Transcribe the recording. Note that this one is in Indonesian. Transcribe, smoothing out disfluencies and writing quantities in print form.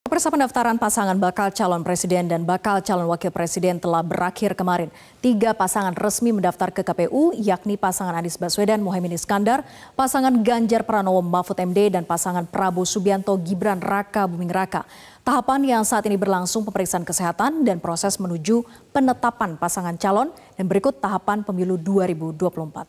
Pemirsa, pendaftaran pasangan bakal calon presiden dan bakal calon wakil presiden telah berakhir kemarin. 3 pasangan resmi mendaftar ke KPU, yakni pasangan Anies Baswedan, Muhaimin Iskandar, pasangan Ganjar Pranowo, Mahfud MD, dan pasangan Prabowo Subianto, Gibran Rakabuming Raka. Tahapan yang saat ini berlangsung pemeriksaan kesehatan dan proses menuju penetapan pasangan calon, dan berikut tahapan pemilu 2024.